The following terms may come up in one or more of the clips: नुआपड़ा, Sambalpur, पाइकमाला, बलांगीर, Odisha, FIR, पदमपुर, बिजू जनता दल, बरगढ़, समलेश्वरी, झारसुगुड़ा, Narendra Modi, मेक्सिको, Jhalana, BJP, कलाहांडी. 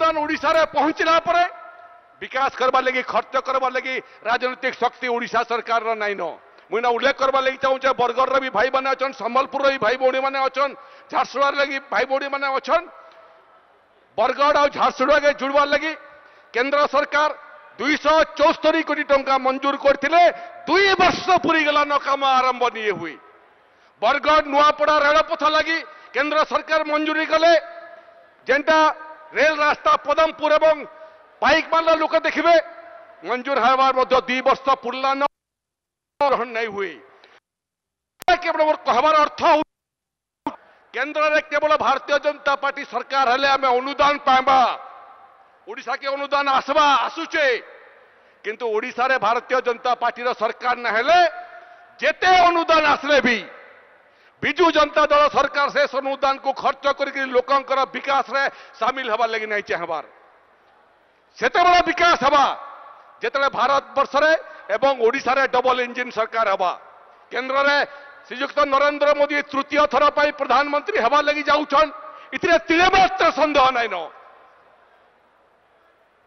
अनुदान ओडिशा रे पहुँचला परे विकास करबार लगी खर्च करबार लगी राजनीतिक शक्ति ओडिशा सरकार रो नाइनो। मुना उल्लेख करबार लगी चाहूँ बरगढ़ भी भाई बने अच्छन, संबलपुर भी भाई भौणी मैंने अच्छन, झारसुगुड़ा लगी भाई भौणी मैंने अच्छन। बरगढ़ और झारसुगुड़ा के जुड़वार लगी केंद्र सरकार 274 कोटी टंका मंजूर करथिले, 2 वर्ष पूरी गलान काम आरंभ नहीं हुई। बरगढ़ नुआपड़ा रेलपथ लगी केंद्र सरकार मंजूरी कले, जेनटा रेल रास्ता पदमपुर एवं पाइकमाला लोक देखिबे मंजूर होवार मध्ये 2 वर्ष पूर्ण नहीं हुई। केवल कहबार अर्थ केंद्र रे केवल भारतीय जनता पार्टी सरकार हेले आमे अनुदान पाबा, ओडिशा के अनुदान आसवा आसुचे, किंतु ओडिशा रे भारतीय जनता पार्टी रो सरकार न हेले जेते अनुदान आसले भी बिजू जनता दल सरकार से अनुदान को खर्च करके लोकंकर विकास रे शामिल हवा लगी नहीं चाहबार। सेते बड़ा विकास हवा जेते भारत वर्ष रे एवं ओडिशा रे डबल इंजिन सरकार हवा। केंद्र रे श्रीयुक्त नरेंद्र मोदी तृतीय थर पाई प्रधानमंत्री हवा लगी जाउछन, इतरे तिलेमात्र संदेह नहीं न,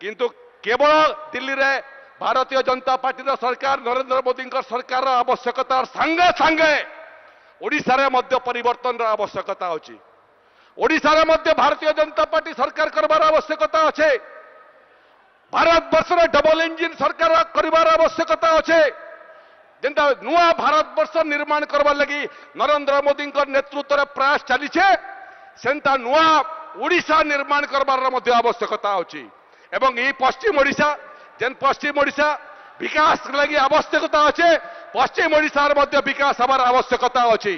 किंतु केवल दिल्ली रे भारतीय जनता पार्टी रो सरकार नरेंद्र मोदी सरकार आवश्यकता संगे संगे ओडिशा रे मध्य परिवर्तन रा आवश्यकता अछि। ओडिशा रे मध्य भारतीय जनता पार्टी सरकार करबार आवश्यकता अछि, भारत वर्ष रे डबल इंजिन सरकार करबार आवश्यकता अछि। जेंटा नुआ भारत वर्ष निर्माण करबार लागि नरेंद्र मोदी नेतृत्व रे प्रयास चलीछे, सेंटा नुआ ओडिशा निर्माण करबार मध्य आवश्यकता अछि। एवं ई पश्चिम ओडिशा जेन पश्चिम ओडिशा विकास लागि आवश्यकता अछि, पश्चिम ओडिशार मध्य विकास हमार आवश्यकता अछि।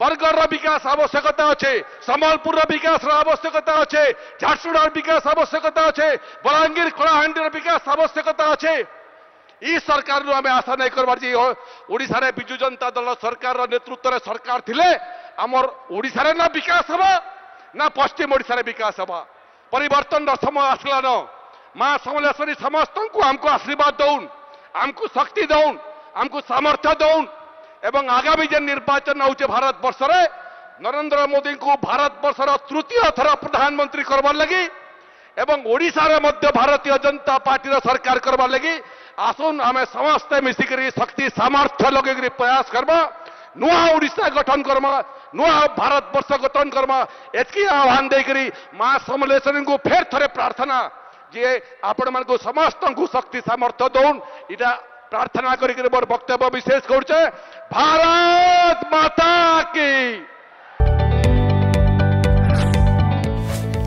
बरगढ़ विकास आवश्यकता अछि, संबलपुर विकास आवश्यकता अछि, झारसुगुड़ा विकास आवश्यकता अछि, बलांगीर कलाहांडी विकास आवश्यकता अछि। ई सरकार आम आशा नहीं करवाजी ओडिशा रे बिजू जनता दल सरकार नेतृत्व रे सरकार थिले हमर ओडिशा रे ना विकास हवा ना पश्चिम ओडिशा रे विकास हवा। परिवर्तन रो समय आसलान, मां समलेश्वरी समस्त को हमको आशीर्वाद दउन, हमको शक्ति दउन, हमको सामर्थ्य दउन। एवं आगामी जे निर्वाचन होचे भारत वर्ष रे नरेंद्र मोदी को भारत वर्ष रो तृतीय थर प्रधानमंत्री करबार लगी एवं ओडिशा रे मध्य भारतीय जनता पार्टी रो सरकार करबार लगी आसुन हमें समस्त मिसिकरी शक्ति सामर्थ्य लगेकरी प्रयास करबा, नुआ ओडिशा गठन करबा, नुआ भारत वर्ष गठन करबा। एतकी आह्वान देकरी मां समलेश्वरी को फेर थरे प्रार्थना जे आपण मन को समस्त को शक्ति सामर्थ्य दउन, इटा प्रार्थना करके मोर वक्तव्य विशेष करूचे। भारत माता की।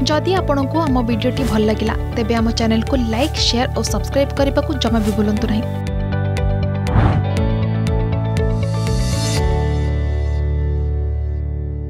जदि आपण को आम वीडियो भल लगा तेब आम चैनल को लाइक, शेयर और सब्सक्राइब करने को जमा भी भूलु नहीं।